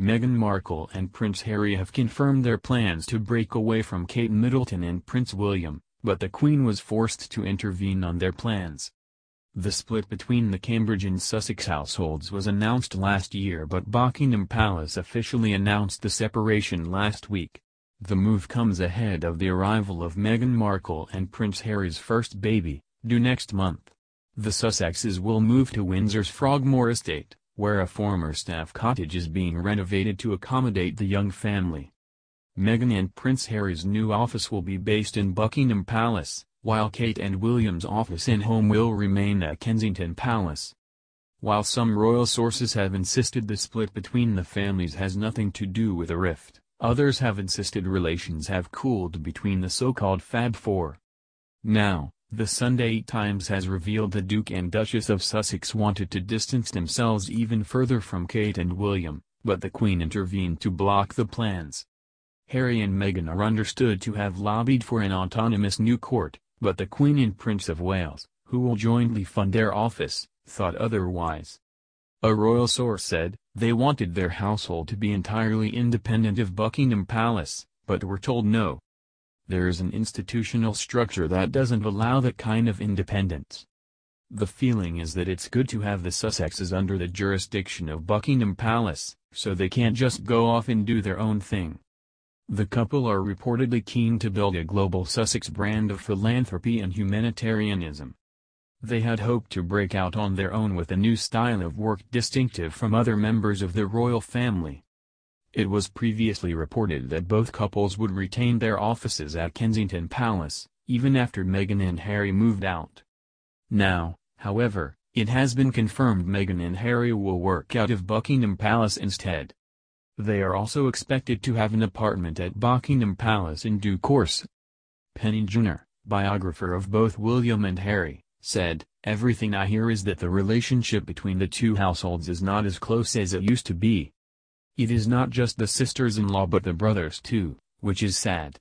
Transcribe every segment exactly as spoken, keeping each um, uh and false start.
Meghan Markle and Prince Harry have confirmed their plans to break away from Kate Middleton and Prince William, but the Queen was forced to intervene on their plans. The split between the Cambridge and Sussex households was announced last year, but Buckingham Palace officially announced the separation last week. The move comes ahead of the arrival of Meghan Markle and Prince Harry's first baby, due next month. The Sussexes will move to Windsor's Frogmore Estate, where a former staff cottage is being renovated to accommodate the young family. Meghan and Prince Harry's new office will be based in Buckingham Palace, while Kate and William's office and home will remain at Kensington Palace. While some royal sources have insisted the split between the families has nothing to do with a rift, others have insisted relations have cooled between the so-called Fab Four. Now, The Sunday Times has revealed the Duke and Duchess of Sussex wanted to distance themselves even further from Kate and William, but the Queen intervened to block the plans. Harry and Meghan are understood to have lobbied for an autonomous new court, but the Queen and Prince of Wales, who will jointly fund their office, thought otherwise. A royal source said, "They wanted their household to be entirely independent of Buckingham Palace, but were told no. There is an institutional structure that doesn't allow that kind of independence. The feeling is that it's good to have the Sussexes under the jurisdiction of Buckingham Palace, so they can't just go off and do their own thing." The couple are reportedly keen to build a global Sussex brand of philanthropy and humanitarianism. They had hoped to break out on their own with a new style of work distinctive from other members of the royal family. It was previously reported that both couples would retain their offices at Kensington Palace, even after Meghan and Harry moved out. Now, however, it has been confirmed Meghan and Harry will work out of Buckingham Palace instead. They are also expected to have an apartment at Buckingham Palace in due course. Penny Junor, biographer of both William and Harry, said, "Everything I hear is that the relationship between the two households is not as close as it used to be. It is not just the sisters-in-law but the brothers too, which is sad.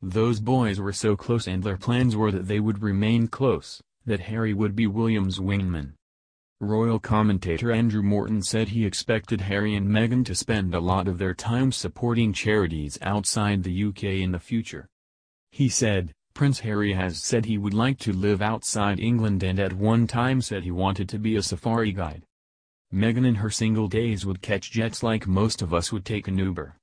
Those boys were so close and their plans were that they would remain close, that Harry would be William's wingman." Royal commentator Andrew Morton said he expected Harry and Meghan to spend a lot of their time supporting charities outside the U K in the future. He said, "Prince Harry has said he would like to live outside England and at one time said he wanted to be a safari guide. Meghan in her single days would catch jets like most of us would take an Uber.